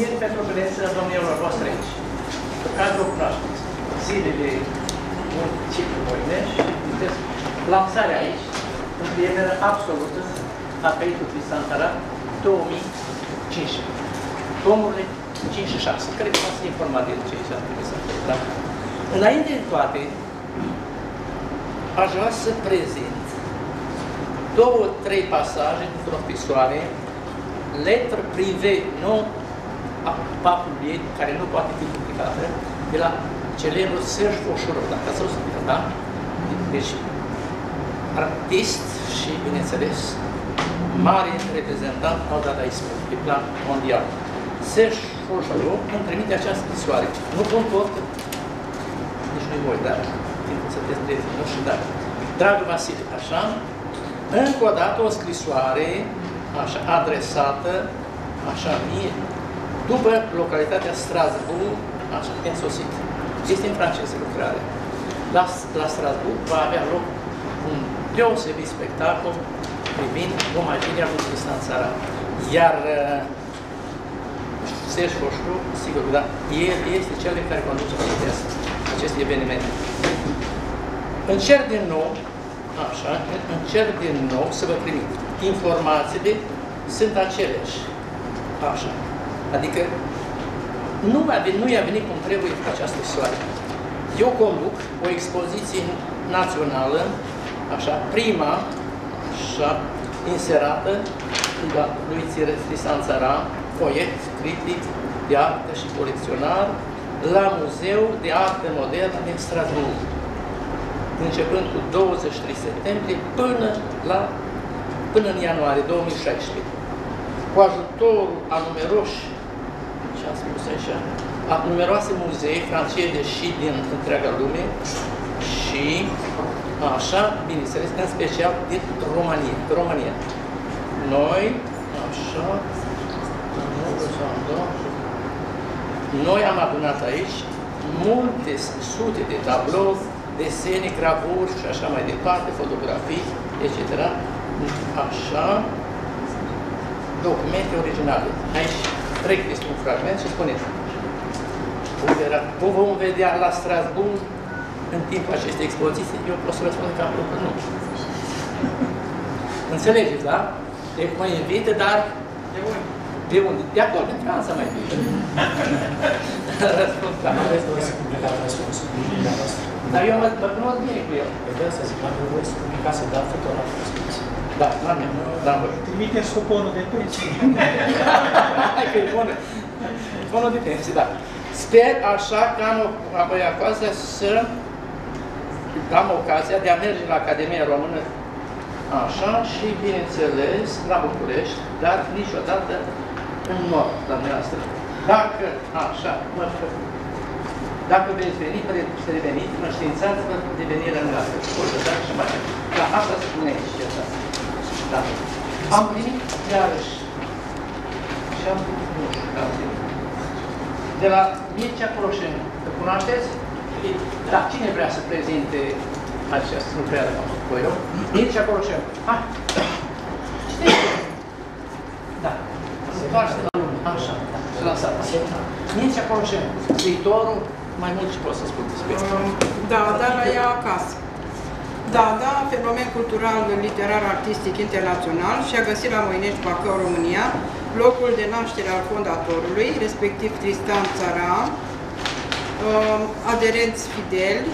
mulțumim pentru prezența domnilor voastre aici. În cadrul proaspăt, zilele municipii Voinești, lansarea aici, în prietenă absolută, a Păitul Cristian Taran 2015. Tomurile 5 și 6. Cred că v-ați informat de ce aici a trebuit. Înainte de toate, aș vrea să prezint două, trei pasaje dintr-o scrisoare, letră privée, nu a papului, care nu poate fi publicată, de la celebrul Serge Foșorov, dacă ați auzit, da? Deci, artist și, bineînțeles, mare reprezentant al dadaismului pe plan mondial. Serge Foșorov îmi trimite această scrisoare. Nu pun tot, nici nu-i voi, dar timpul să despreți, nu știu, dar. Dragă Vasile, așa, încă o dată o scrisoare așa, adresată, așa, mie, după localitatea Strasbourg, așa, însosit. Este în franceză lucrare. La Strasbourg va avea loc un deosebit spectacol privind omagirea lui Cristian Taran. Iar Serge Foșorov, sigur, da, el este cel care conduce acest eveniment. Încerc din nou, așa, încerc din nou să vă primit. Informațiile sunt aceleași. Așa. Adică nu i-a venit cum trebuie această scrisoare. Eu conduc o expoziție națională, așa, prima, așa, inserată lui Cristian Taran, poet, critic de artă și colecționar, la Muzeul de Artă Modernă din Strasbourg, începând cu 23 septembrie până în ianuarie 2016. Cu ajutorul a numeroși, ce am spus așa, a numeroase muzee franceze și din întreaga lume și, așa, bineînțeles, în special din România. Noi, așa, noi am adunat aici multe sute de tablouri, desene, gravuri și așa mai departe, fotografii, etc. Așa, documente originale. Aici trec peste un fragment și spune: vă vom vedea la Strasbourg în timpul acestei expoziții? Eu pot să răspund că apropo nu. Înțelegeți, da? Deci mă invită, dar de unde? De acolo, din Franța mai bine. Răspund că nu vreți să publicați răspunsul. Dar eu mă cunosc bine cu el. Vreau să zic, am nevoie să publicați, să dau fotografii răspunsul. Da, n-am văzut. Trimiteți cuponul de pensie. Hai că e bună. Cuponul de pensie, da. Sper așa că am ocazia să am ocazia de a merge la Academia Română, așa, și bineînțeles la București, dar niciodată în nord, la noastră. Dacă, așa, dacă veți veni, înștiințați-vă de venirea noastră. Da, asta spune aici. Da. Am primit iarăși și am primit, nu știu, am primit. De la Mircea Coroșenu. Îl cunoașteți? Da. Cine vrea să prezinte această lucrare? Mircea Coroșenu. Hai! Știți? Da. Întoarce la lume. Așa. Și la sala. Mircea Coroșenu. Scriitorul, mai mult ce pot să spun despre el. Da, dar la ea acasă. Dada, fenomen cultural, literar, artistic, internațional, și-a găsit la Moinești, Bacău, România, locul de naștere al fondatorului, respectiv Cristian Taran, aderenți fideli,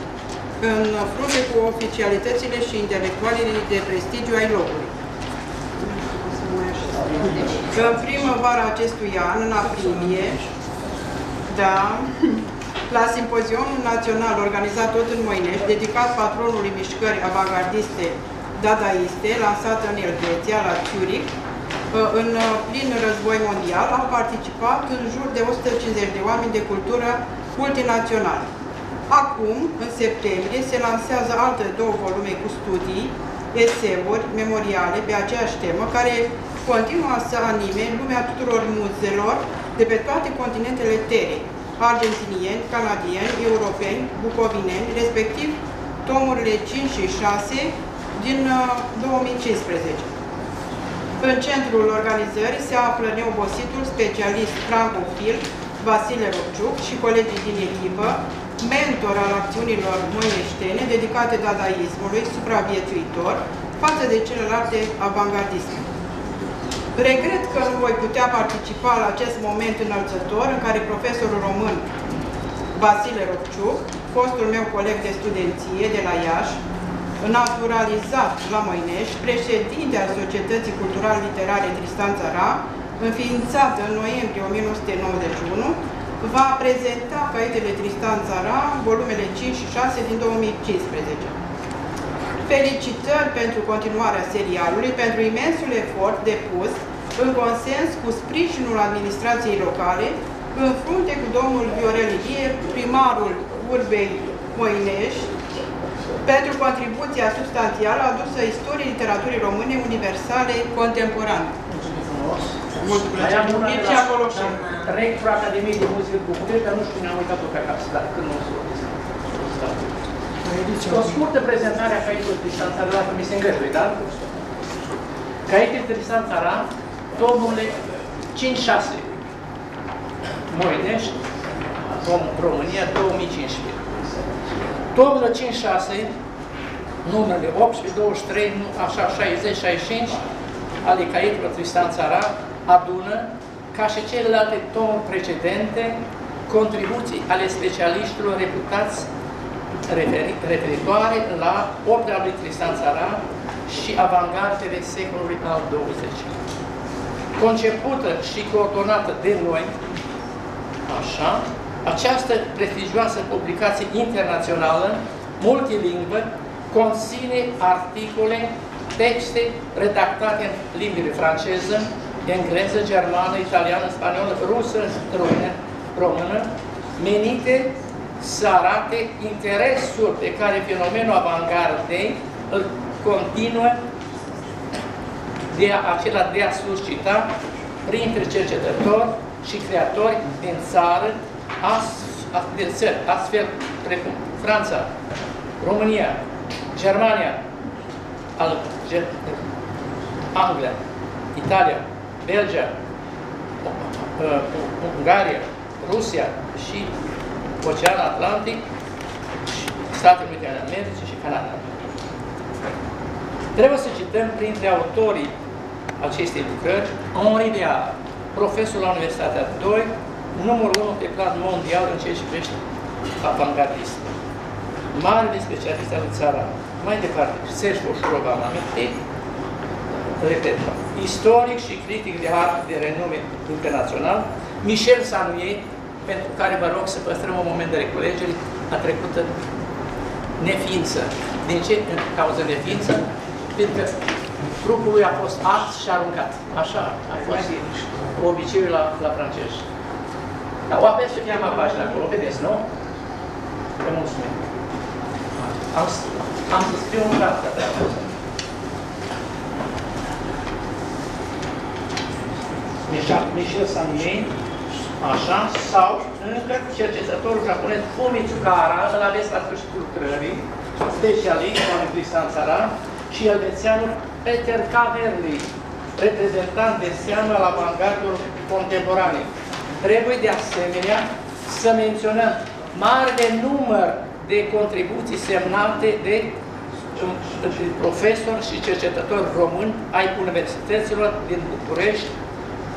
în frunte cu oficialitățile și intelectualii de prestigiu ai locului. În primăvara acestui an, în aprilie, da, la Simpozionul Național, organizat tot în Moinești, dedicat patronului mișcării avangardiste dadaiste, lansată în Elveția, la Zurich, în plin război mondial, au participat în jur de 150 de oameni de cultură multinațională. Acum, în septembrie, se lansează alte două volume cu studii, eseuri, memoriale pe aceeași temă, care continuă să anime lumea tuturor muzelor de pe toate continentele Terei. Argentinieni, canadieni, europeni, bucovineni, respectiv tomurile 5 și 6 din 2015. În centrul organizării se află neobositul specialist francofil Vasile Rupciuc și colegii din echipă, mentor al acțiunilor măieștene dedicate dadaismului supraviețuitor față de celelalte avangardiste. Regret că nu voi putea participa la acest moment înălțător în care profesorul român Vasile Rupciuc, fostul meu coleg de studenție de la Iași, naturalizat la Măinești, președinte al Societății Cultural-Literare Tristan Țăra, înființată în noiembrie 1991, va prezenta caietele Tristan Țăra, volumele 5 și 6 din 2015. Felicitări pentru continuarea serialului, pentru imensul efort depus în consens cu sprijinul administrației locale, în frunte cu domnul Viorel Ilie, primarul urbei Măinești, pentru contribuția substanțială adusă istoriei literaturii române universale contemporane. Mulțumesc! Și acolo și rector Academiei de Muzică cu București, dar nu știu, ne-am uitat-o pe acasă, dar când o să o o scurtă prezentare a caietului Tristan Țăra, dacă mi se îngăduie, da? Caietul Tristan Țăra, tomurile 5-6, Măinești, România, 2015. Tomurile 5-6, numărele 18, 23, așa, 60, 65, ale caietului Tristan Țăra adună, ca și celelalte tomuri precedente, contribuții ale specialiștilor reputați referitoare la opera lui Tristan Țăra și avangardele secolului al XX-lea. Concepută și coordonată de noi, așa, această prestigioasă publicație internațională, multilingvă, conține articole, texte redactate în limbile franceză, engleză, germană, italiană, spaniolă, rusă, română, menite să arate interesul pe care fenomenul avangardei îl continuă acela de a suscita printre cercetători și creatori din țară, astfel precum Franța, România, Germania, Anglia, Italia, Belgia, Ungaria, Rusia și Oceanul Atlantic, Statele Unite ale Americii și Canada. Trebuie să cităm printre autorii acestei lucrări Henri Léard, profesor la Universitatea 2, numărul 1 pe plan mondial în ceea ce privește avangardistul, marele specialist al țara. Mai departe, Serge Boșurova, am amintit, repet, istoric și critic de art de renume internațional, Michel Sanuier, pentru care vă rog să păstrăm un moment de reculegere a trecută neființă. De ce? În cauză neființă? Pentru că grupul lui a fost ars și aruncat. Așa a fost obiceiul la francezi. Dar o aveți pe prima pagină acolo, vedeți, nu? Vă mulțumim. Am să scriu un cartea de acolo. Michel Sanuier, așa, sau încă cercetătorul japonez Fumi Tsukahara, îl aveți la sfârșitul lucrării, specialist al Tristan Țăra, și elvețianul Peter Caverly, reprezentant de seamă al avangardului contemporane. Trebuie de asemenea să menționăm mare număr de contribuții semnate de profesori și cercetători români ai universităților din București,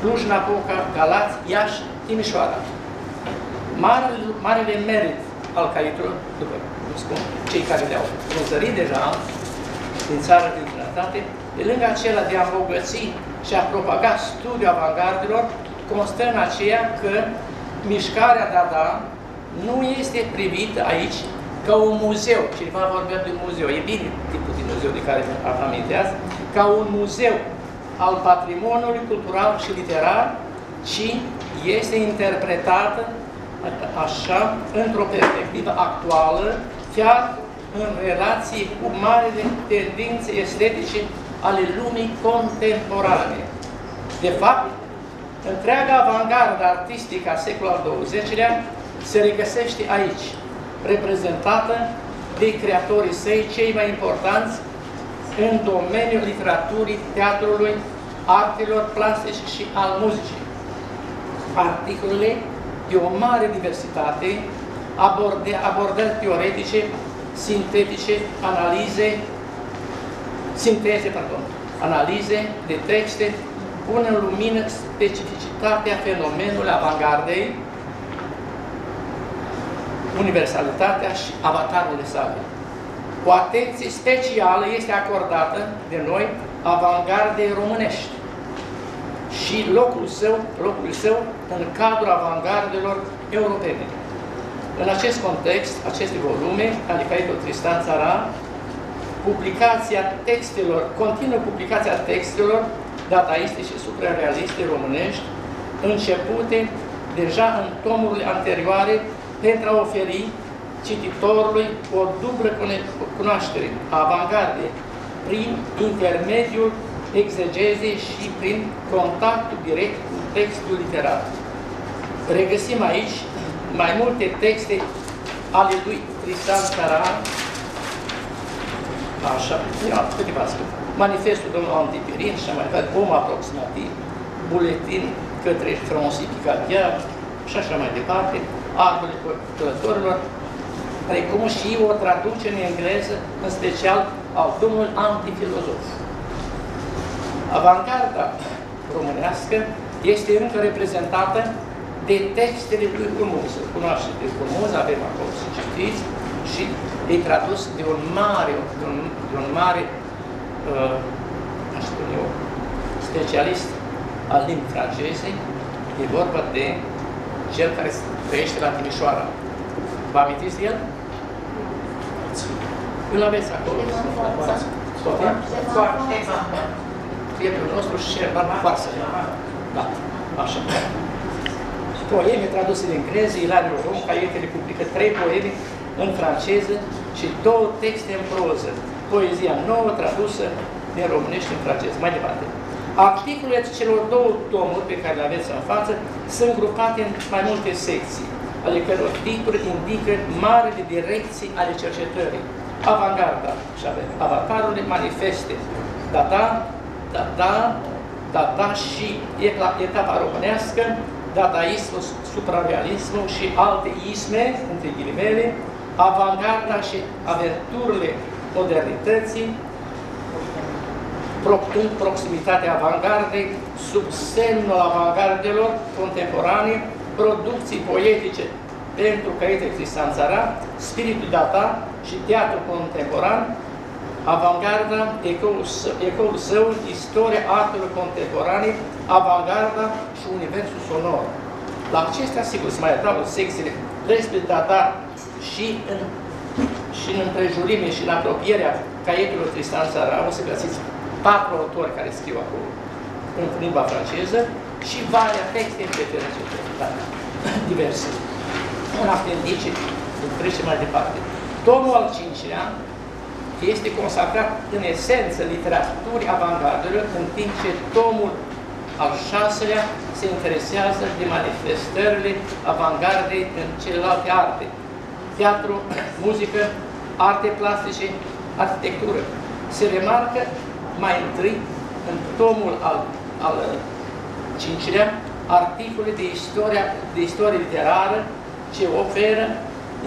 Cluj-Napoca, Galați, Iași, Timișoara. Marele merit al caietului, după cum spun cei care le-au răsărit deja din țară, din străinătate, pe lângă acela de a îmbogăți și a propaga studiul avangardelor, constă în aceea că mișcarea Dada nu este privită aici ca un muzeu. Cineva vorbea de muzeu, e bine tipul de muzeu de care vă aminteați, ca un muzeu al patrimoniului cultural și literar, ci este interpretată așa, într-o perspectivă actuală, chiar în relație cu marile tendințe estetice ale lumii contemporane. De fapt, întreaga avangardă artistică a secolului al XX-lea se regăsește aici, reprezentată de creatorii săi cei mai importanți în domeniul literaturii, teatrului, artelor clasice și al muzicii. Articolele de o mare diversitate, abordări teoretice, sintetice, analize de texte, pun în lumină specificitatea fenomenului avangardei, universalitatea și avatarul sale. O atenție specială este acordată de noi avangardei românești și locul său în cadrul avangardelor europene. În acest context, aceste volume, adică Tristan Țaran, continuă publicația textelor dataistice și suprarealiste românești, începute deja în tomurile anterioare, pentru a oferi cititorului o dublă cunoaștere a avangardei, prin intermediul exegezei și prin contactul direct cu textul literar. Regăsim aici mai multe texte ale lui Tristan Țaran, Manifestul domnului Antipirin și mai departe, Om aproximativ, Buletin către Francis Picabia și așa mai departe, Arbele Călătorilor, precum și o traducere în engleză, în special al domnului antifilozof. Avangarda românească este încă reprezentată de textele lui Urmuză. Cunoașteți Urmuză, avem acolo să citiți, și e tradus de un mare specialist al limbii franceze. E vorba de cel care trăiește la Timișoara. Vă amintiți de el? Îl aveți acolo. Prietenul nostru și Barbaroasă. Da, așa. Poeme traduse din engleză, Ilariu Ronca, el publică 3 poeme în franceză și 2 texte în proză. Poezia nouă tradusă din românește în franceză. Mai departe. Articolele celor 2 tomuri pe care le aveți în față sunt grupate în mai multe secții, ale căror titluri indică marile direcții ale cercetării. Avangarda și avatarul manifeste data și etapa românească, dataismul, suprarealismul și alte isme, între ghilimele, avangarda și aventurile modernității, propun proximitatea avangardei, sub semnul avangardelor contemporane, producții poetice pentru Căiete Tristan Țaran, spiritul data și teatrul contemporan, avangarda, ecoul său, istoria artelor contemporane, avangarda și universul sonor. La acestea, sigur, se mai adaugă secțiile despre data și în împrejurime și în apropierea Caietului Tristan Țaran. O să găsiți 4 autori care scriu acolo în limba franceză și varia texte, etc. Diverse. Un apendice, trece mai departe. Tomul al 5-lea este consacrat în esență literaturii avangardelor, în timp ce tomul al 6-lea se interesează de manifestările avangardei în celelalte arte. Teatru, muzică, arte plastice, arhitectură. Se remarcă mai întâi, în tomul al 5-lea, articole de istorie literară ce oferă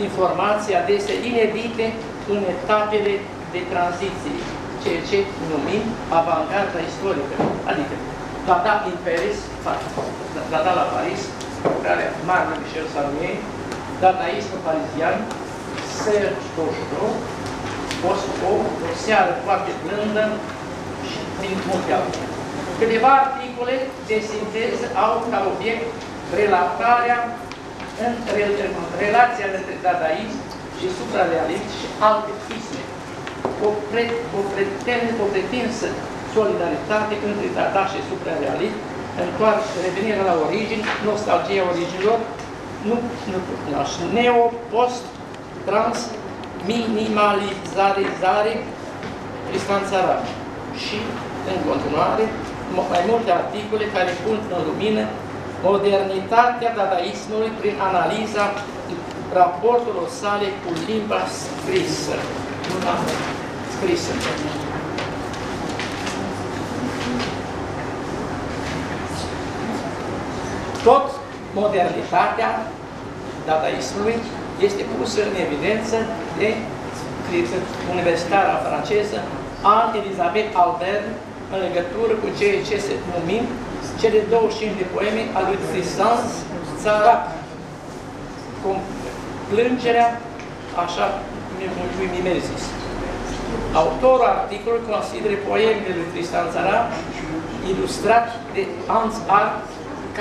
informații adesea inedite în etapele de tranziție, ceea ce numim avangarda istorică, adică data la Paris, lucrarea Marlon Michel Salmier, dataismul parizian, Serge Cochereau, o seară foarte blândă, din munteau. Câteva articole de sinteză au ca obiect relatarea relația între dadaism și suprarealism și alte isme. O pretinsă solidaritate între dada și suprarealism, întoarce revenirea la origini, nostalgia originilor, neo, post, trans, minimalizare, Tristan Țaran. Și, în continuare, mai multe articole care pun în lumină modernitatea dadaismului prin analiza raporturilor sale cu limba scrisă. Tot modernitatea dadaismului este pusă în evidență de universitara franceză Anne-Elisabeth Albert în legătură cu ceea ce se numim cele 25 de poeme ale lui Tristan Tzarac, cu plângerea așa lui Mimesis. Autorul articolului consideră poemele lui Tristan Tzarac ilustrat de Hans Arp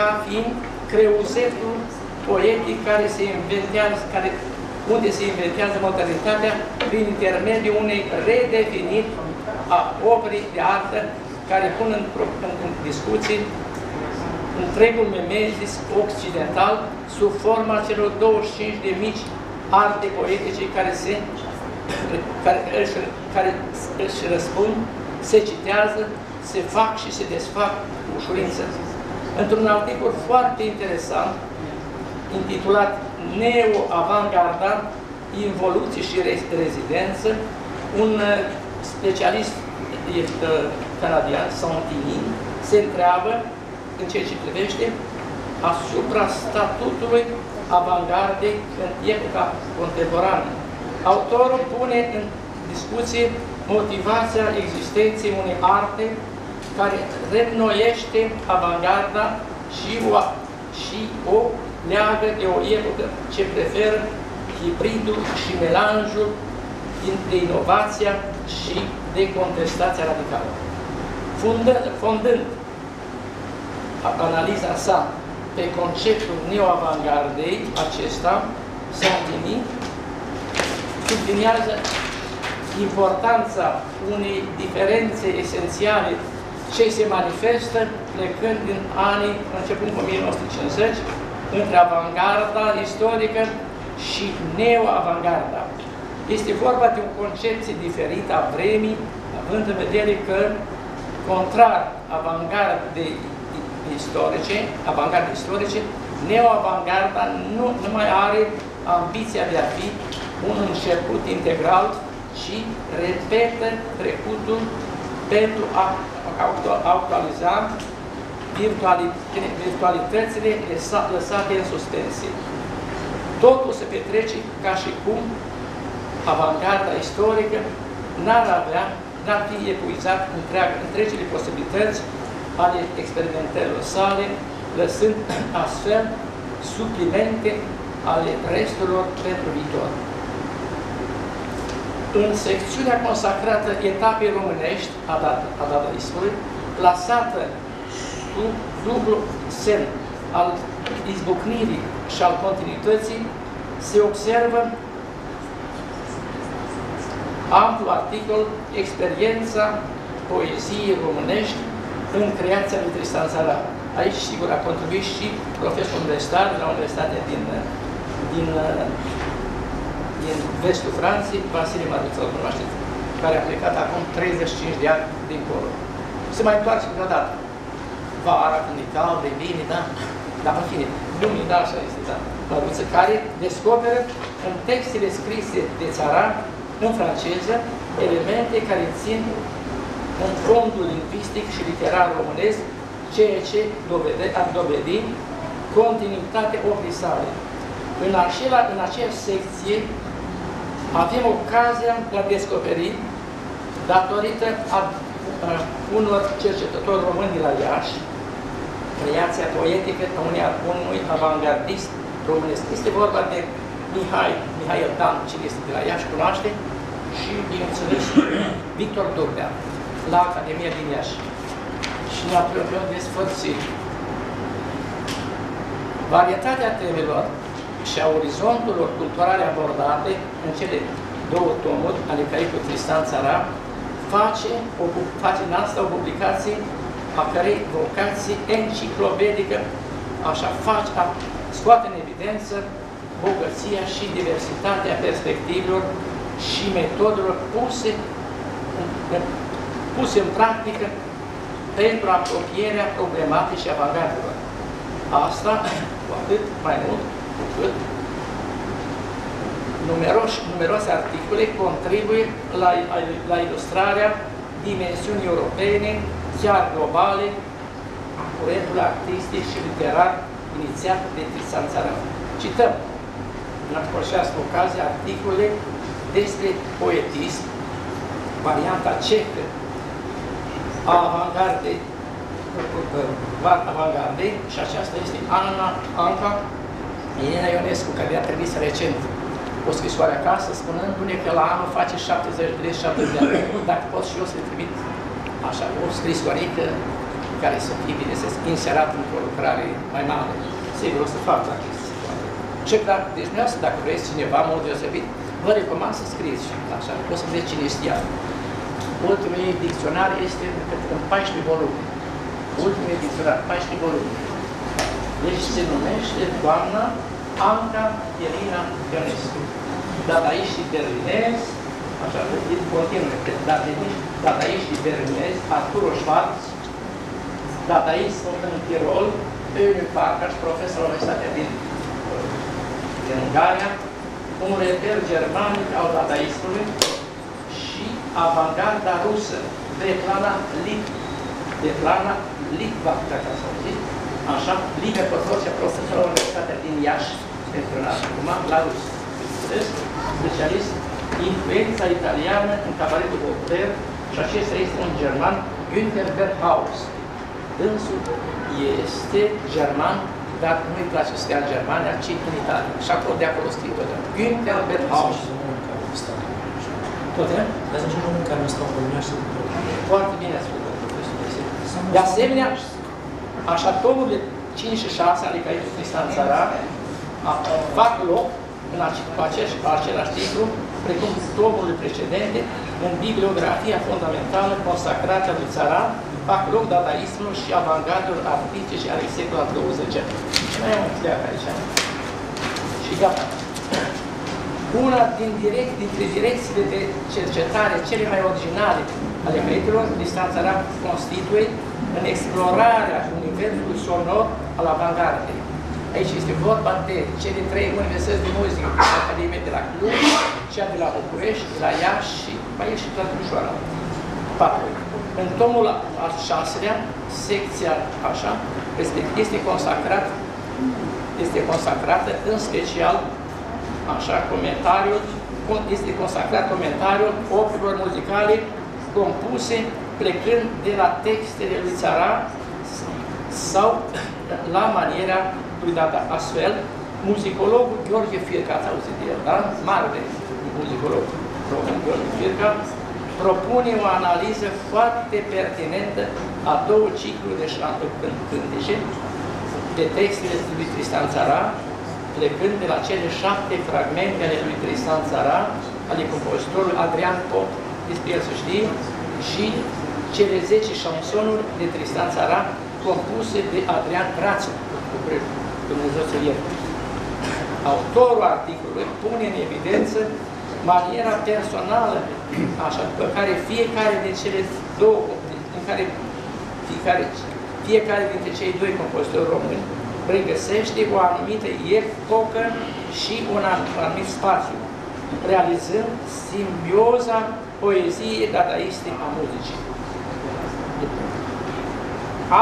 ca fiind creuzetul poetic care se inventează, unde se inventează modernitatea prin intermediul unei redefiniri a operei de artă care pun în discuții întregul Mimesis occidental sub forma celor 25 de mici arte poetice care își răspund, se citează, se fac și se desfac cu ușurință. Într-un articol foarte interesant, intitulat Neo-Avangarda, Involuție și Rezidență, un specialist canadian, Santini, se întreabă, în ceea ce privește, asupra statutului avangardei în epoca contemporană. Autorul pune în discuție motivația existenței unei arte care reînnoiește avangarda și o leagă de o epocă ce preferă hibridul și melanjul dintre inovația și de contestația radicală. Fondând analiza sa pe conceptul neo-avangardei, acesta, Santini subliniază importanța unei diferențe esențiale ce se manifestă plecând din anii, începând cu 1950, între avangarda istorică și neo-avangarda. Este vorba de o concepție diferită a vremii, având în vedere că, contrar avangardei istorice, neo-avangarda nu mai are ambiția de a fi un început integral, ci repetă trecutul pentru a actualiza virtualitățile lăsate în suspensie. Totul se petrece ca și cum avangarda istorică n-ar fi epuizat întregile posibilități ale experimentelor sale, lăsând astfel suplimente ale resturilor pentru viitor. În secțiunea consacrată etapei românești a dadaismului, plasată sub dublu semn al izbucnirii și al continuității, se observă amplu articol Experiența poeziei românești în creația lui Tristan Tzarac. Aici, sigur, a contribuit și profesor universitar de la Universitatea din vestul Franței, Vasile Maruțel, cunoașteți, care a plecat acum 35 de ani dincolo. Se mai întoarce o dată. Vara, când e cald, e bine, da? Dar, în fine, lumii, da, așa este, da. Maruță, care descoperă în textele scrise de Tzarac, în franceză, elemente care țin în fondul lingvistic și literar românesc, ceea ce ar dovedi continuitatea oprii sale. În aceeași secție avem ocazia de a descoperi, datorită unor cercetători români de la Iași, creația poetică a unui avangardist românesc. Este vorba de Mihai Dan, cine este de la Iași, cunoaște, și, bineînțeles, Victor Durdea, la Academia din Iași. Și ne apropiem de sfârșit. Varietatea temelor și a orizonturilor culturale abordate în cele două tomuri ale cărei Tristan Tzarac face în asta o publicație a cărei vocație enciclopedică, așa scoate în evidență bogăția și diversitatea perspectivelor și metodelor puse în practică pentru apropierea problematicii avangardelor. Asta cu atât mai mult cu cât numeroase articole contribuie la ilustrarea dimensiunii europene, chiar globale, a curentului artistic și literar inițiată de Tristan Țăranu. Cităm în această ocazie articole despre poetism, varianta cehă a avangardei, și aceasta este Anca Elena Ionescu, care a trimis recent o scrisoare acasă, spunându-ne că la anul face 70 de ani. Dacă pot și eu să trimit așa o scrisoarică care să fie, bine, să inserat într-o lucrare mai mare. Sigur, o să fac dacă este situație. Și clar, deci dumneavoastră, dacă vreți cineva în mod deosebit, vă recomand să scrieți și așa, o să vedeți cine este iar. Ultimul ei dicționar este în 14 volume. Ultimul dicționar, 14 volume. Deci se numește doamna Anca Elena Ionescu. Dadaiștii berlinezi, așa, continuă, dadaiștii berlinezi, Arturo Schwarz, dadaismul în Tirol, Eugen Farkas, profesor la Universitatea din Ungaria, un reper germanic al dadaismului și avangarda rusă, Svetlana Litva, dacă ați auzit, așa, Liga Cotorcea, profesor la Universitatea din Iași, pentru un alt roman, la rus, specialist, influența italiană în cabaretul Voltaire, și acesta este un german, Günter Berghaus. Dânsul este german, dar nu-i place să stea în Germania, ci în Italia. Și acolo, de acolo scrie tot. Günter Berghaus. Tot, da? Dar sunt și români care nu stau în România și foarte bine ați făcut. De asemenea, așa, tomurile 5 și 6, adică aici Tristan Țăranu, fac loc în același titlu, precum tomurile precedente, în bibliografia fundamentală consacrată lui Țăranu, fac loc dadaismul și avangardul artistice ale secolului XX. Și mai am înțeleagă aici. Și gata. Una dintre direcțiile de cercetare cele mai originale ale creierilor, Tristan Țăranu constituie în explorarea universului sonor al avangardei. Aici este vorba de cele trei universități de muzică, Academia de la Cluj, cea de la București, de la Iași și mai e și de la Timișoara. În tomul al 6-lea, secția așa, este consacrată în special, așa, comentariul operelor muzicale compuse plecând de la textele lui Țăranu sau la maniera lui Dada. Astfel, muzicologul Gheorghe Firca, ați auzit de el, da? Mare muzicolog român, Gheorghe Firca, propune o analiză foarte pertinentă a două cicluri de cântece de textele lui Tristan Țăranu, plecând de la cele 7 fragmente ale lui Tristan Țăranu, ale compozitorului Adrian Pop, despre el să știe, și cele 10 șansonuri de Tristan Țăranu, compuse de Adrian Crațu, Dumnezeu să-l ierte. Autorul articolului pune în evidență maniera personală, așa, după care fiecare din cele două, în care fiecare dintre cei doi compozitori români regăsește o anumită epocă și un anumit spațiu, realizând simbioza poeziei dadaiste a muzicii.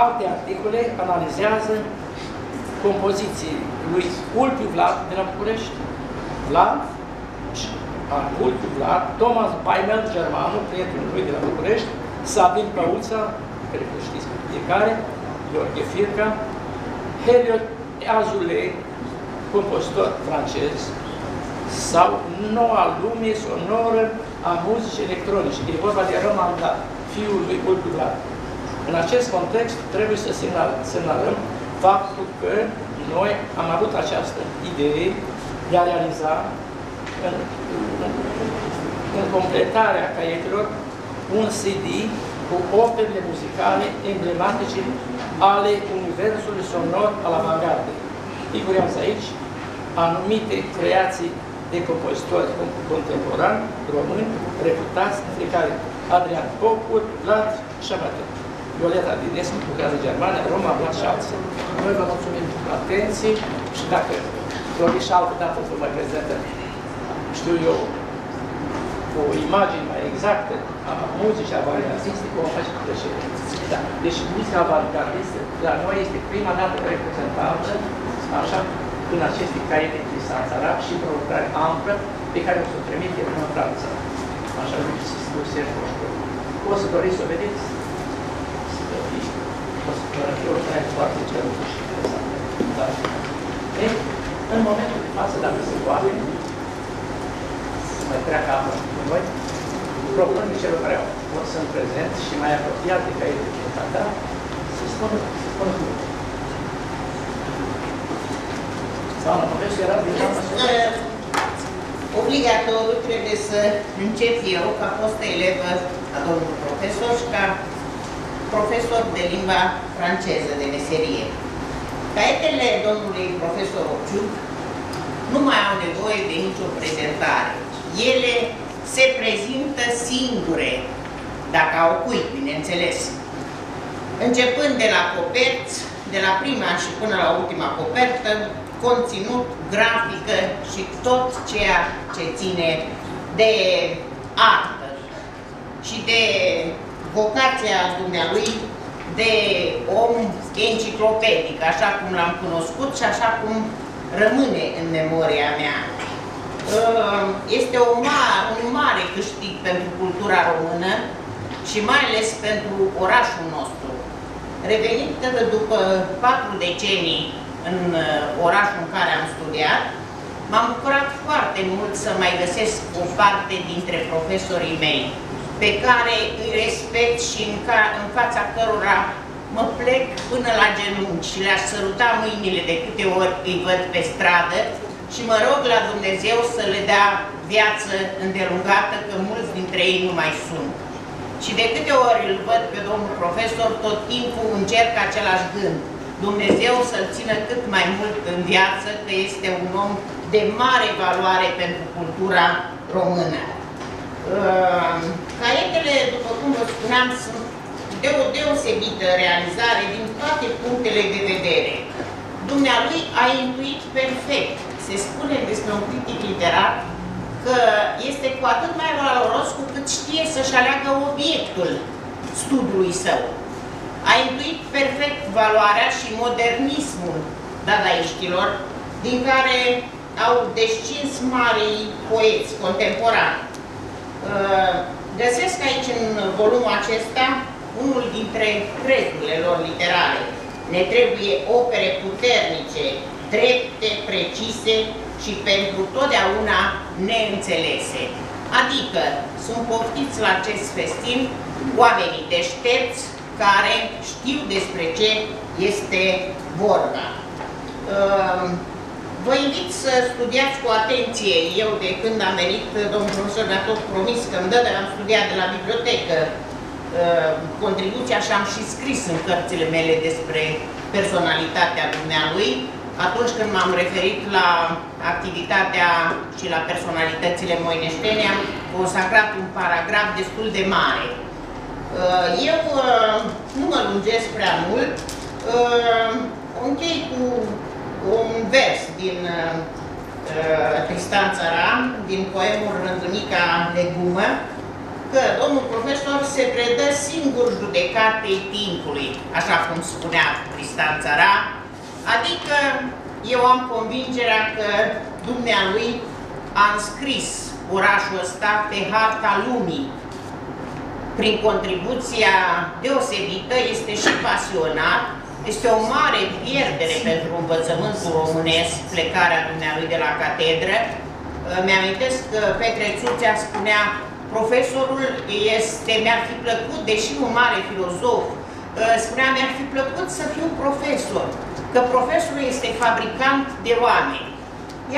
Alte articole analizează compoziții lui Ulpiu Vlad de la București, Thomas Baimel, germanul, prietenul lui de la București, Sabin Păuța, care nu știți pe fiecare, Gheorghe Firca, Heliot Azoulay, compozitor francez, sau Noua lume sonoră a muzicii electronice. E vorba de Roman Vlad, fiul lui Ulpiu Vlad. În acest context trebuie să semnalăm faptul că noi am avut această idee de a realiza în completarea caietelor un CD cu operele muzicale emblematice ale universului sonor al avangardei. Figurează aici anumite creații de compozitori contemporani români reputați, între care Adrian Popur, Vlad și Amator. Violeta Dinescu, lucrează Germania, Roma, Vlad și alții. Noi vă mulțumim pentru atenție și dacă doriți și altă dată vă mai prezentăm, știu eu, o imagine mai exactă a muzicii avangardiste, cum o face cu plăcere. Da. Deci muzica avangardistă la noi este prima dată reprezentată așa, în aceste caiete Crisanța Arab și într-o lucrare amplă pe care o să o trimite în Franța. Așa zice Sfântul Serge Roșcov. O să doriți să o vedeți? O să doriți o lucrare foarte cerută și interesantă. Deci, în momentul de față, dacă se poate, să mă treacă apă cu noi, propunem celor care vor să-mi prezent și mai apropiat de caiete Crisanța Arab, să spună cum. Obligatoriu trebuie să încep eu, că am fost elevă a domnului profesor și ca profesor de limba franceză, de meserie. Caietele domnului profesor Opciuc nu mai au nevoie de nicio prezentare. Ele se prezintă singure, dacă au cui, bineînțeles. Începând de la coperți, de la prima și până la ultima copertă, conținut, grafică și tot ceea ce ține de artă și de vocația dumnealui de om enciclopedic, așa cum l-am cunoscut și așa cum rămâne în memoria mea. Este un mare câștig pentru cultura română și mai ales pentru orașul nostru. Revenit după 4 decenii în orașul în care am studiat, m-am bucurat foarte mult să mai găsesc o parte dintre profesorii mei, pe care îi respect și în fața cărora mă plec până la genunchi și le-aș săruta mâinile de câte ori îi văd pe stradă și mă rog la Dumnezeu să le dea viață îndelungată, că mulți dintre ei nu mai sunt. Și de câte ori îl văd pe domnul profesor, tot timpul încerc același gând. Dumnezeu să-l țină cât mai mult în viață, că este un om de mare valoare pentru cultura română. Caietele, după cum vă spuneam, sunt de o deosebită realizare din toate punctele de vedere. Dumnealui a intuit perfect. Se spune despre un critic literar că este cu atât mai valoros cu cât știe să-și aleagă obiectul studiului său. A intuit perfect valoarea și modernismul dadaiștilor, din care au descins marii poeți contemporani. Găsesc aici, în volumul acesta, unul dintre crezurile lor literare. Ne trebuie opere puternice, drepte, precise și pentru totdeauna neînțelese. Adică, sunt poftiți la acest festin oamenii deștepți, care știu despre ce este vorba. Vă invit să studiați cu atenție. Eu, de când am venit, domnul profesor mi-a tot promis că îmi dă, dar am studiat de la bibliotecă contribuția și am și scris în cărțile mele despre personalitatea dumnealui, atunci când m-am referit la activitatea și la personalitățile moineștene, am consacrat un paragraf destul de mare. Eu nu mă lungesc prea mult, închei cu un vers din Tristan Țăran, din poemul Rândunica Legumă, că domnul profesor se predă singur judecatei timpului, așa cum spunea Tristan Țăran, adică eu am convingerea că dumnealui a înscris orașul ăsta pe harta lumii. Prin contribuția deosebită, este și pasionat, este o mare pierdere pentru învățământul românesc, plecarea dumnealui de la catedră. Mi-amintesc că Petre Țuțea spunea, profesorul mi-ar fi plăcut, deși un mare filozof, spunea, mi-ar fi plăcut să fiu profesor, că profesorul este fabricant de oameni.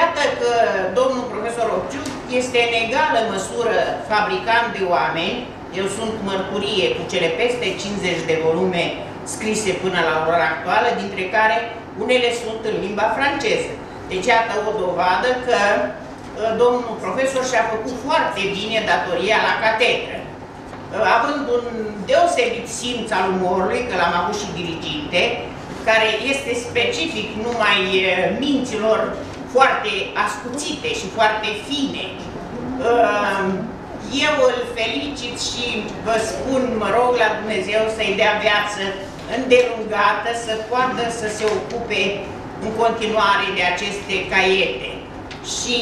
Iată că domnul profesor Opciuc este în egală măsură fabricant de oameni. Eu sunt mărturie cu cele peste 50 de volume scrise până la ora actuală, dintre care unele sunt în limba franceză. Deci, iată o dovadă că domnul profesor și-a făcut foarte bine datoria la catedră. Având un deosebit simț al umorului, că l-am avut și diriginte, care este specific numai minților foarte ascuțite și foarte fine. Eu îl felicit și vă spun, mă rog la Dumnezeu să-i dea viață îndelungată, să poată să se ocupe în continuare de aceste caiete. Și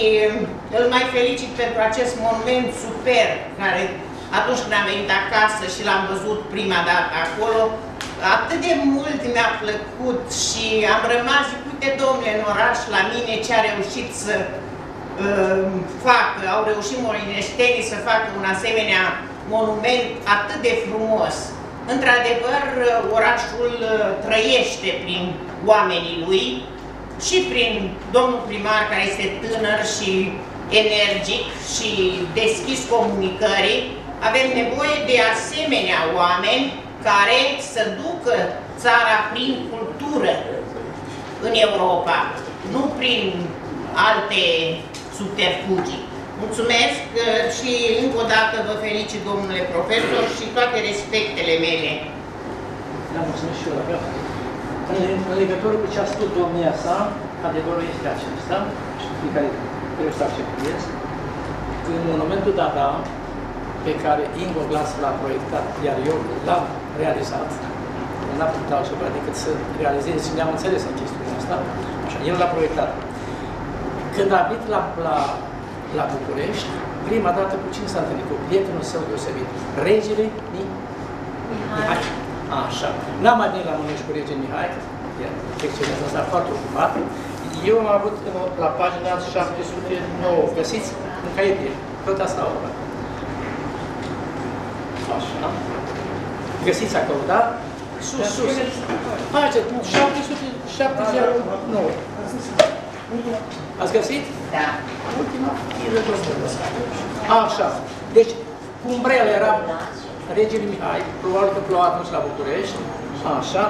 îl mai felicit pentru acest monument superb, care atunci când am venit acasă și l-am văzut prima dată acolo, atât de mult mi-a plăcut și am rămas, uite, domnule, în oraș la mine ce a reușit să facă, au reușit molineștenii să facă un asemenea monument atât de frumos. Într-adevăr, orașul trăiește prin oamenii lui și prin domnul primar, care este tânăr și energic și deschis comunicării. Avem nevoie de asemenea oameni care să ducă țara prin cultură în Europa, nu prin alte subterfugii. Mulțumesc și încă o dată vă felicit, domnule profesor, și toate respectele mele. Da, mulțumesc și eu la fel. În legătură cu ce a spus domnia sa, adevărul este acesta, pe care trebuie să acceptez. În monumentul Dada, pe care Ingo Glass l-a proiectat, iar eu l-am realizat, n-am putut altceva decât să realizez și ne-am înțeles în chestiunea asta, așa, el l-a proiectat. Când a venit la București, prima dată cu cine s-a întâlnit? Cu prietenul său deosebit, regele Mihai. Așa. N-am mai venit la Mănânci cu regele Mihai, excelența s-a foarte ocupat. Eu am avut la pagina 709, găsiți în caietie, tot asta oră. Așa. Găsiți acolo, da? Sus, sus. Pagina 709. Ați găsit? Da. Ultima. Așa. Deci, umbrela era regele Mihai, probabil că ploua atunci la București, așa,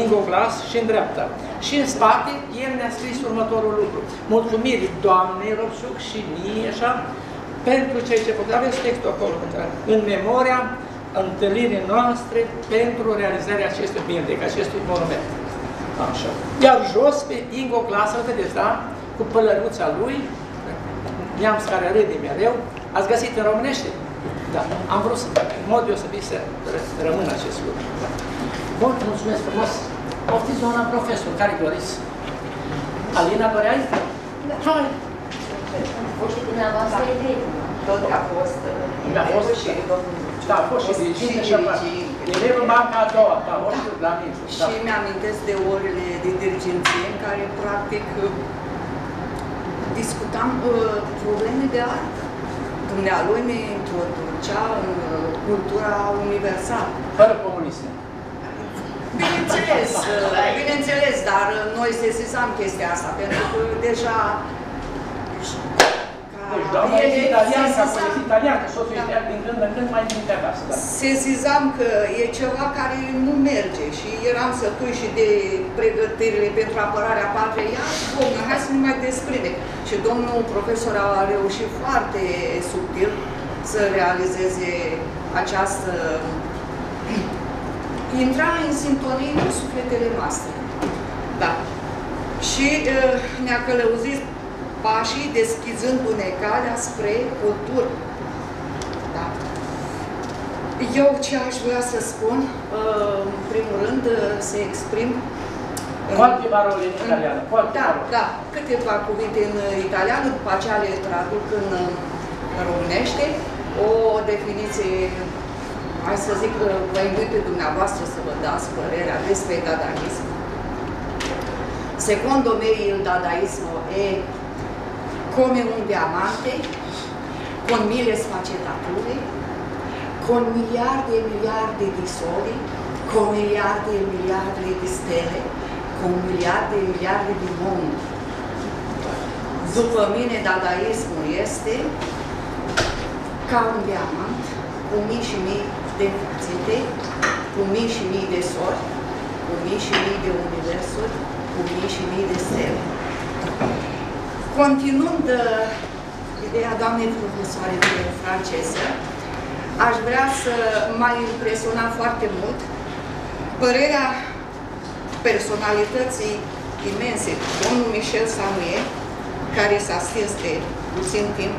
Ingo Glass și în dreapta. Și în spate, el ne-a scris următorul lucru. Mulțumiri doamnei Robșuc și mie, așa, pentru ceea ce făcut. Aveți textul acolo, în memoria întâlnirii noastre pentru realizarea acestui bildec, acestui monument. Așa. Iar jos, pe Ingo Glass, vedeți, da? Cu pălăruța lui, neamț care râde mereu. Ați găsit în românește? Da. Am vrut să, în mod deosebit, să rămână acest lucru. Da. Bun, mulțumesc frumos. Poftiți, doamna profesor, care doriți? Alina, doreai? Da. Hai! Poștul dumneavoastră e de tot că a fost și da, a fost și diriginte și elevul banca a doua, da, oricum, la mine. Și mi-amintesc de orele din dirigenție în care, practic, discutam probleme de artă. Dumnealui ne introducea în cultura universală. Fără comunism. Bineînțeles, bineînțeles, dar noi sesizam chestia asta, pentru că deja... Doamna este italiană, poliție italiană, soțul este din când în când mai vine de acasă. Sesizam că e ceva care nu merge și eram sătui și de pregătirile pentru apărarea patriei. Domnul, hai să nu mai desprinde. Și domnul profesor a reușit foarte subtil să realizeze această... Intra în sintonie cu sufletele noastre. Da. Și ne-a călăuzit pașii, deschizându-ne calea spre cultură. Da. Eu ce aș vrea să spun, în primul rând, să exprim... Câteva role în italiană. Da, da, câteva cuvinte în italiană, după aceea le traduc în românește. O definiție, hai să zic, vă invit pe dumneavoastră să vă dați părerea despre dadaism. Secondo me, il dadaismo e come un diamante con mille sfaccettature, con miliardi e miliardi di soli, con miliardi e miliardi di stelle, con miliardi e miliardi di mondi. După mine, dadaismul este ca un diamant cu mii și mii de fațete, cu mii și mii de sori, cu mii și mii de universuri, cu mii și mii de stele. Continuând ideea doamnei profesoare de franceză, aș vrea să m-a impresionat foarte mult părerea personalității imense, domnul Michel Samuel, care s-a stins de puțin timp,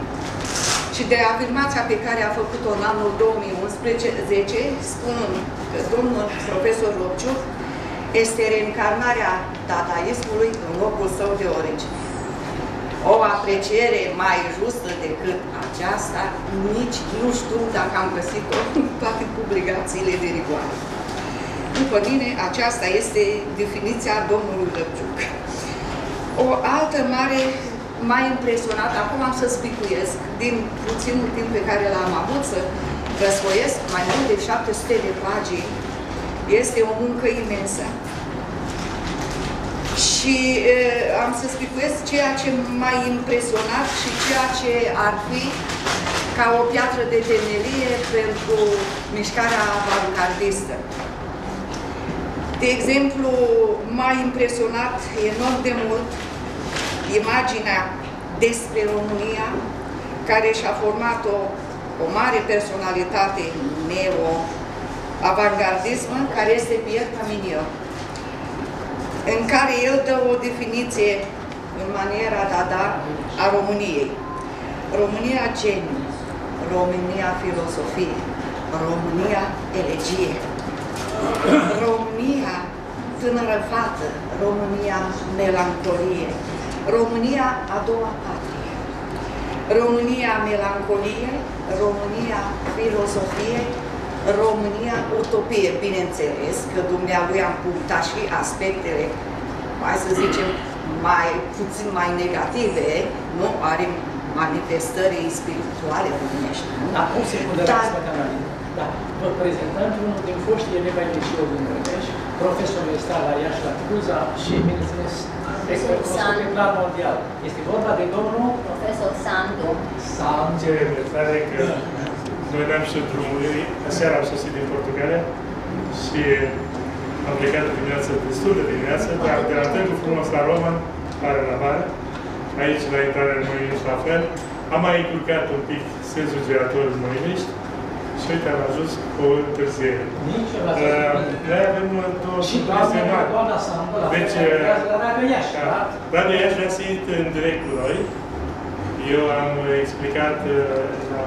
și de afirmația pe care a făcut-o în anul 2011, spunând că domnul profesor Robșuc este reîncarnarea dadaismului în locul său de origine. O apreciere mai justă decât aceasta, nici nu știu dacă am găsit-o în toate publicațiile de rigoare. După mine, aceasta este definiția domnului Lăpciuc. O altă mare m-a impresionat, acum am să spicuiesc, din puținul timp pe care l-am avut să răsfoiesc mai mult de 700 de pagini, este o muncă imensă. Și am să spicuiesc ceea ce m-a impresionat și ceea ce ar fi ca o piatră de temelie pentru mișcarea avangardistă. De exemplu, m-a impresionat enorm de mult imaginea despre România, care și-a format o mare personalitate neo-avangardismă, care este Pierre Caminier, în care el dă o definiție, în maniera dada, a României. România geniu, România filosofie, România elegie, România tânără fată, România melancolie, România a doua patrie, România melancolie, România filosofie, România utopie. Bineînțeles că dumnealui am punctat și aspectele, hai să zicem, puțin mai negative, nu? Are manifestări spirituale românești. Acum se putea da. Vă prezentăm unul din foștii elevi ai Liceului din Gălești, profesor universitar la Iași, la Cluza și, bineînțeles, expert pe plan mondial. Este vorba de domnul profesor Sandu. Ce reprezentare că noi ne-am știut drumul lui, seara am sosit din Portugalia și am plecat dimineața, destul de dimineață, dar de la Târgu Frumos la Roma, vară la vară, aici la intrarea în Măinești la fel, am mai inculcat un pic sensul girator în Măinești. Și uite, am ajuns cu o întârziere. Noi avem două surprize mari. Deci, Radio Iași a ținut în direct cu noi. Eu am explicat la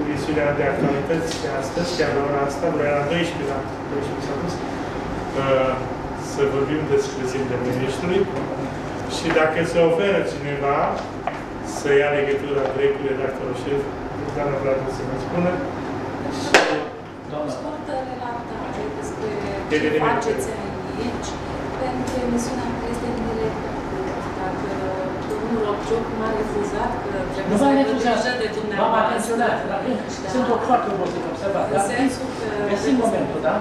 emisiunea de actualități de astăzi, chiar la ora asta, noi la 12, la 12 s-a pus, să vorbim despre Zilele Măineștiului. Și dacă se oferă cineva să ia legătura direct cu redactorul șef, doamna Vladu să ne spună, scurtă relatare despre ce faceți aici pentru emisiunea care este în direct. Dacă domnul Lăpciuc m-a refuzat că trebuie să aibă grijă de dumneavoastră. Sunt o foarte urmărită observată. Găsim momentul, da?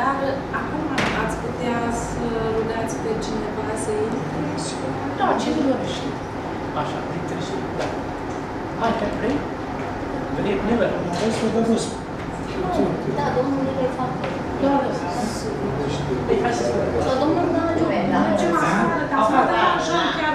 Dar acum ați putea să rugați pe cineva să intre? Da, cine dorește. Așa, printre și... Hai, chiar vrei? Vrei cu nimeni? Vrei să vă văd. Da, domnul e de fapt. Da, sau domnul Nagiu. Mergem afară, că ați dat așa chiar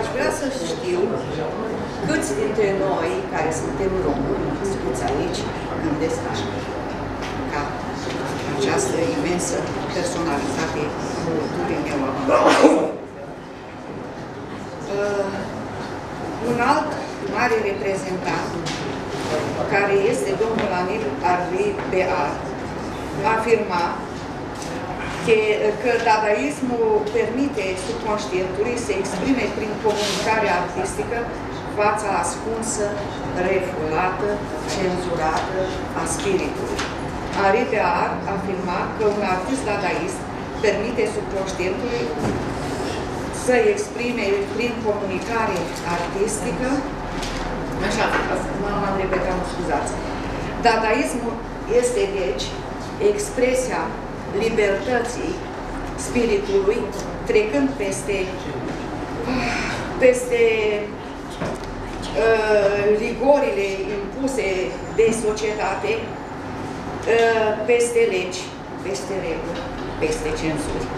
Aș vrea să știu câți dintre noi care suntem români, scuți aici, gândesc așa. Ca această imensă personalitate culturii mele. Un alt mare reprezentant, care este domnul Anil Arvi Bear, afirma că dadaismul permite subconștientului să exprime prin comunicare artistică fața ascunsă, refulată, cenzurată a spiritului. Arvi Bear afirma că un artist dadaist permite subconștientului să exprime prin comunicare artistică, așa, m-am repetat, mă scuzați. Dadaismul este, deci, expresia libertății spiritului, trecând peste rigorile impuse de societate peste legi, peste reguli, peste cenzuri.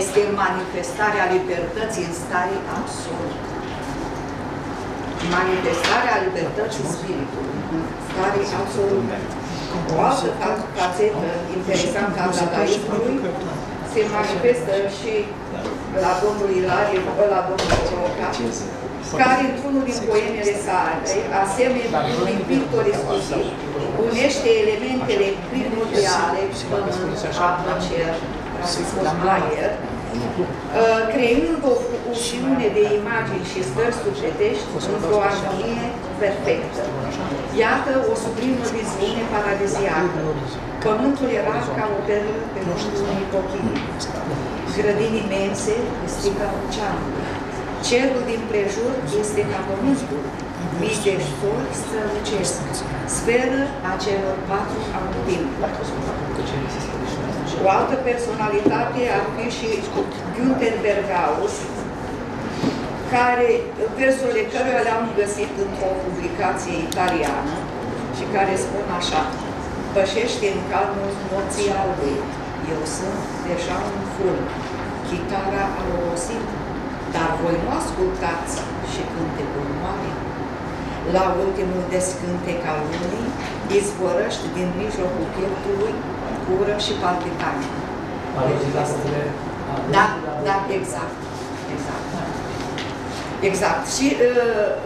Este manifestarea libertății în stare absolută. Manifestarea libertății spiritului în stare absolută. O altă fațetă interesantă a dadaismului se manifestă și la domnul Ilarie, la domnul Roca, care într-unul din poemele sale, asemenea unui pictor exclusiv, unește elementele primordiale, pământ, apă, cer, aer, creând o funcțiune de imagini și stări sufletești într-o armonie perfectă. Iată o sublimă viziune paradiziacă. Pământul era ca o perlă pe mâinul unui copil. Grădini imense, stica oceanului. Cerul din prejur este ca pământul. Mii de flori strălucesc. Sferă a celor patru autimpi. O altă personalitate ar fi și Günter Berghaus, care, versurile căruia le-am găsit într-o publicație italiană și care spun așa: pășește în calmul morții albe, eu sunt deja un fulg, chitara a obosit, dar voi nu ascultați și cântecul moare. La ultimul descântec al lunii, izvorăști din mijlocul pieptului cură și palpitare. Da, da, exact. Exact. Exact. Și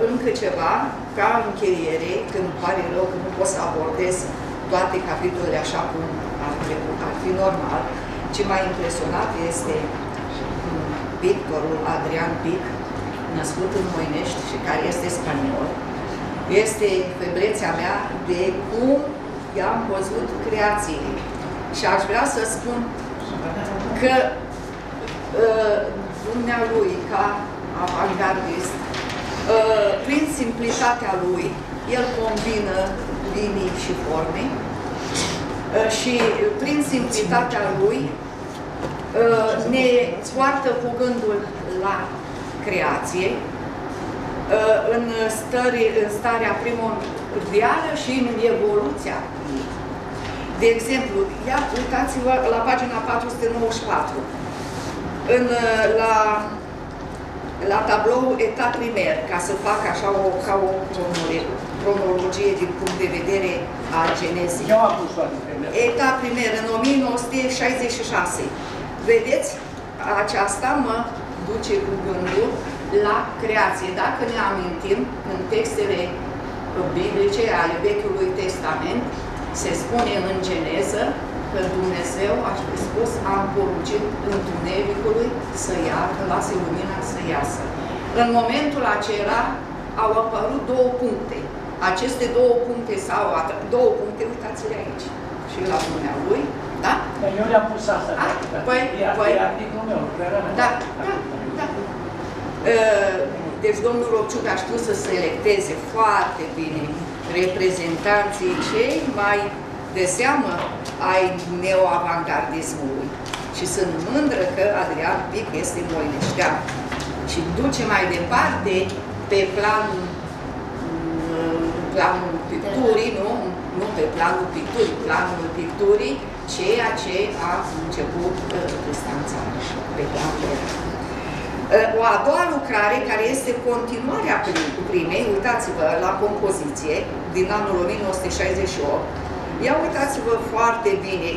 încă ceva, ca încheiere, când îmi pare rău că nu pot să abordez toate capitolele așa cum ar trebui, ar fi normal. Ce mai impresionat este pictorul Adrian Pic, născut în Moinești și care este spaniol. Este feblețea mea de cum i-am văzut creațiile. Și aș vrea să spun că dumnealui, ca avantgardist, prin simplitatea lui, el combină linii și forme și prin simplitatea lui ne poartă cu gândul la creație, în starea primordială și în evoluția. De exemplu, ia uitați-vă la pagina 494, la tablou etat primer, ca să fac așa ca o cronologie din punct de vedere al genezii. Eu am pus etat primer, în 1966. Vedeți? Aceasta mă duce cu gândul la creație. Dacă ne amintim, în textele biblice ale Vechiului Testament, se spune în Geneză că Dumnezeu a spus: am poruncit întunericului să lase lumina să iasă. În momentul acela au apărut două puncte. Aceste două puncte sau două puncte, uitați-le aici. Și la lumea lui, da? Dar eu le-am pus asta. Păi, articolul meu. Da, da, da. Deci domnul Ropciuc a știut să selecteze foarte bine reprezentanții cei mai de seamă ai neoavantgardismului. Și sunt mândră că Adrian Pic este moineștean. Și duce mai departe pe planul picturii, nu pe planul picturii, planul picturii, ceea ce a început Cristanța pe planul. O a doua lucrare, care este continuarea primei, uitați-vă la compoziție, din anul 1968, ia uitați-vă foarte bine,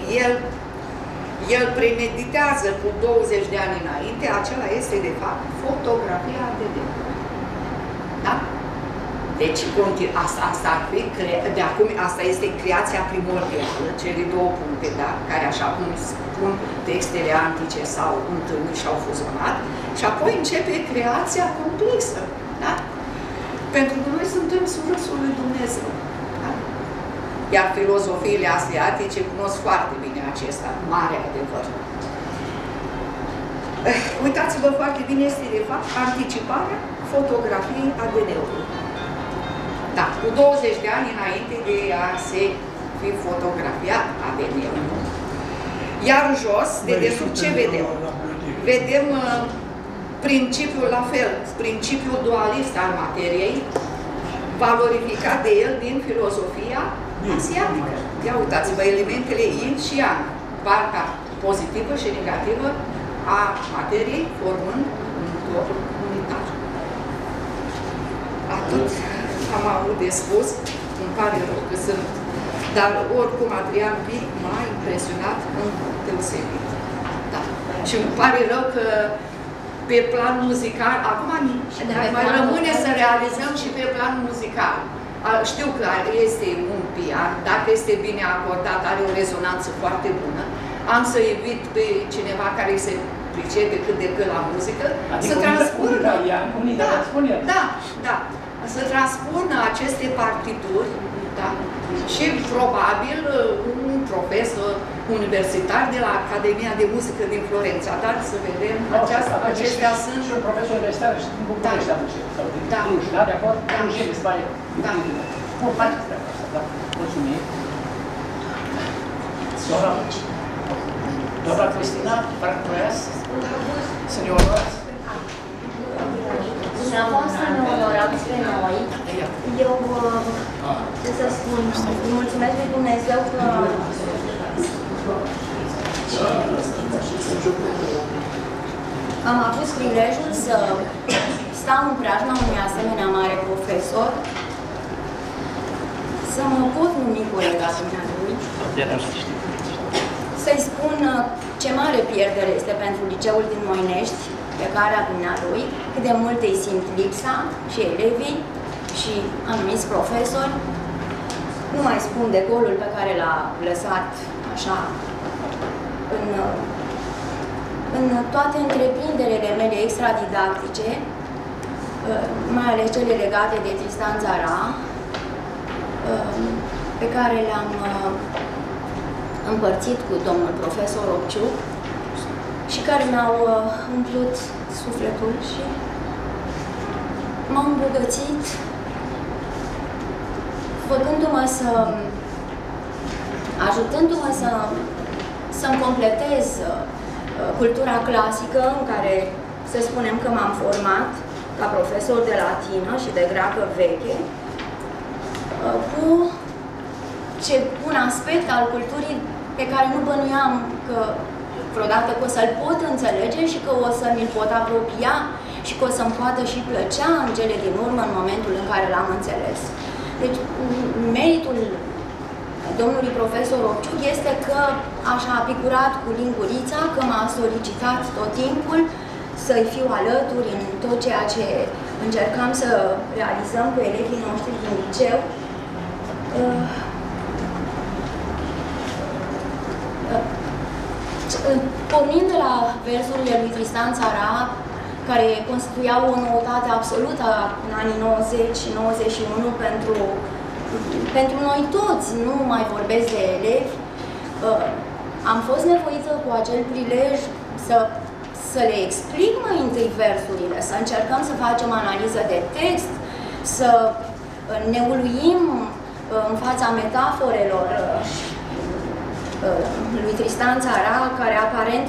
el premeditează cu 20 de ani înainte, acela este de fapt fotografia de demnul. Da? Deci asta ar fi, de acum, asta este creația primordială, cele două puncte, da, care așa cum spun textele antice s-au întâlnit și au fuzonat. Și apoi începe creația complexă, da? Pentru că noi suntem surâsul lui Dumnezeu, da? Iar filozofiile asiatice cunosc foarte bine acesta, mare adevăr. Uitați-vă foarte bine, este de fapt anticiparea fotografiei ADN-ului. Da, cu 20 de ani înainte de a se fi fotografiat ADN-ul. Iar jos, de desubt, ce vedem? Vedem principiul la fel, principiul dualist al materiei, valorificat de el din filozofia asiatică. Ia uitați-vă, elementele yin și yang, partea pozitivă și negativă a materiei, formând un tot unitar. Atât am avut de spus, îmi pare rău că sunt, dar oricum Adrian Pi m-a impresionat în deosebit. Da. Și îmi pare rău că pe plan muzical, acum mai rămâne să realizăm și pe plan muzical. Știu că este un pian, dacă este bine acordat, are o rezonanță foarte bună. Am să invit pe cineva care se pricepe cât de cât la muzică, adică să transpună. Da. Să transpună aceste partituri, da? Și probabil un profesor universitar de la Academia de Muzică din Florența, dar să vedem, no, acestea sunt... Și un profesor universitar și din București, da. Sau din Cluj, da? De acord? Da. Cluj e Spania. Da. Cum faci treaba asta, da? Mulțumim. Doamna Cristina, Parcroiasă, să ne onorați. Dumneavoastră ne onorați pe noi. Eu ce să spun, mulțumesc lui Dumnezeu că... Am avut prilejul să stau în preajma unui asemenea mare profesor, să mă pot numi colega dumneavoastră, să-i spun ce mare pierdere este pentru liceul din Moinești, pe care a dumnealui, cât de mult îi simt lipsa și elevii și anumiți profesori. Nu mai spun de golul pe care l-a lăsat așa în toate întreprinderile mele extradidactice, mai ales cele legate de Tristan Tzara, pe care le-am împărțit cu domnul profesor Opciuc și care mi-au umplut sufletul și m-au îmbogățit, ajutându-mă să-mi completez cultura clasică, în care să spunem că m-am format ca profesor de latină și de greacă veche, cu un aspect al culturii pe care nu bănuiam că vreodată că o să-l pot înțelege și că o să mi-l pot apropia și că o să-mi poată și plăcea în cele din urmă în momentul în care l-am înțeles. Deci, meritul domnului profesor Opciuc este că așa a picurat cu lingurița, că m-a solicitat tot timpul să-i fiu alături în tot ceea ce încercam să realizăm cu elevii noștri din liceu. Pornind de la versurile lui Tristan Tzara, care constituiau o noutate absolută în anii 90 și 91 pentru noi toți, nu mai vorbesc de elevi, am fost nevoită cu acel prilej să le explic mai întâi versurile, să încercăm să facem analiză de text, să ne uluim în fața metaforelor lui Tristan Tzara, care aparent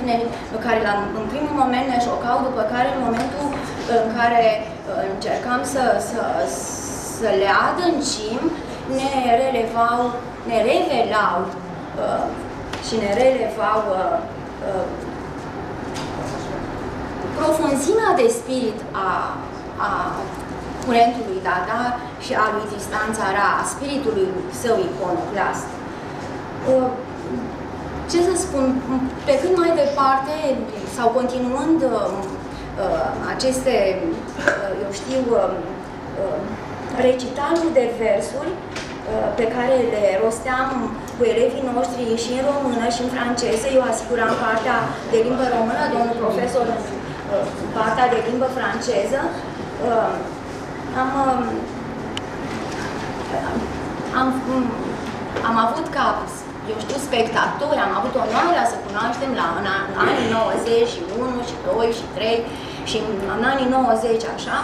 în primul moment ne șocau, după care în momentul în care încercam să le adâncim, ne revelau profunzimea de spirit a curentului Dada și a lui Tristan Tzara, a spiritului său iconoclast. Ce să spun, plecând mai departe sau continuând aceste, eu știu, recitaluri de versuri pe care le rosteam cu elevii noștri și în română și în franceză, eu asiguram partea de limbă română, domnul profesor partea de limbă franceză, am avut ca, eu știu, spectatori, am avut onoarea să cunoaștem în anii 91 și 2 și 3 și în anii 90, așa,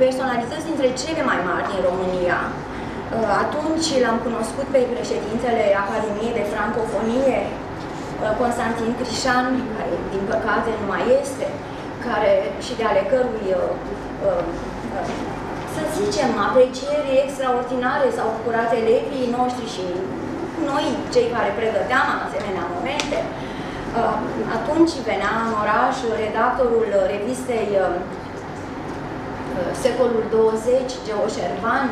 personalități dintre cele mai mari din România. Atunci l-am cunoscut pe președintele Academiei de Francofonie, Constantin Crișan, care din păcate nu mai este, care și de ale cărui să zicem, aprecieri extraordinare sau curat elevii noștri și noi, cei care pregăteam asemenea momente. Atunci venea în oraș redactorul revistei Secolul 20, Geo Șervan.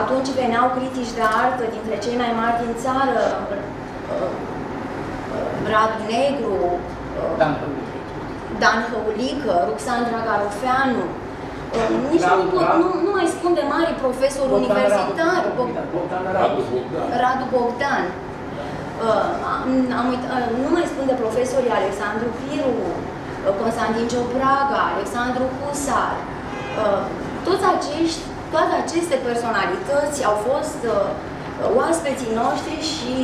Atunci veneau critici de artă dintre cei mai mari din țară, Radu Negru, Dan Hăulică, Ruxandra Garofeanu. Nici nu mai spun de mari profesori universitari, Radu Bogdan. Nu mai spun de profesorii Alexandru Firu, Constantin Ciopraga, Alexandru Husar. Toate aceste personalități au fost oaspeții noștri și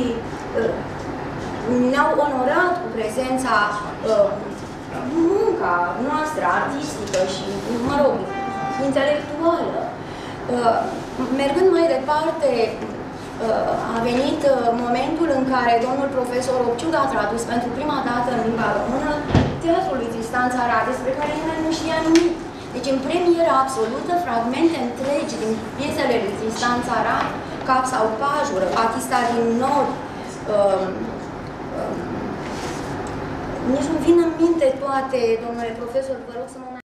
ne-au onorat cu prezența, munca noastră artistică și, mă rog, intelectuală. Mergând mai departe, a venit momentul în care domnul profesor Opciuc a tradus pentru prima dată în limba română Teatrul lui Tristan Țara, despre care nimeni nu știa nimic. Deci, în premieră absolută, fragmente întregi din piesele lui Tristan Țara, Cap sau Pajură, Batista din Nord, nici nu vin în minte toate, domnule profesor, vă rog să mă mai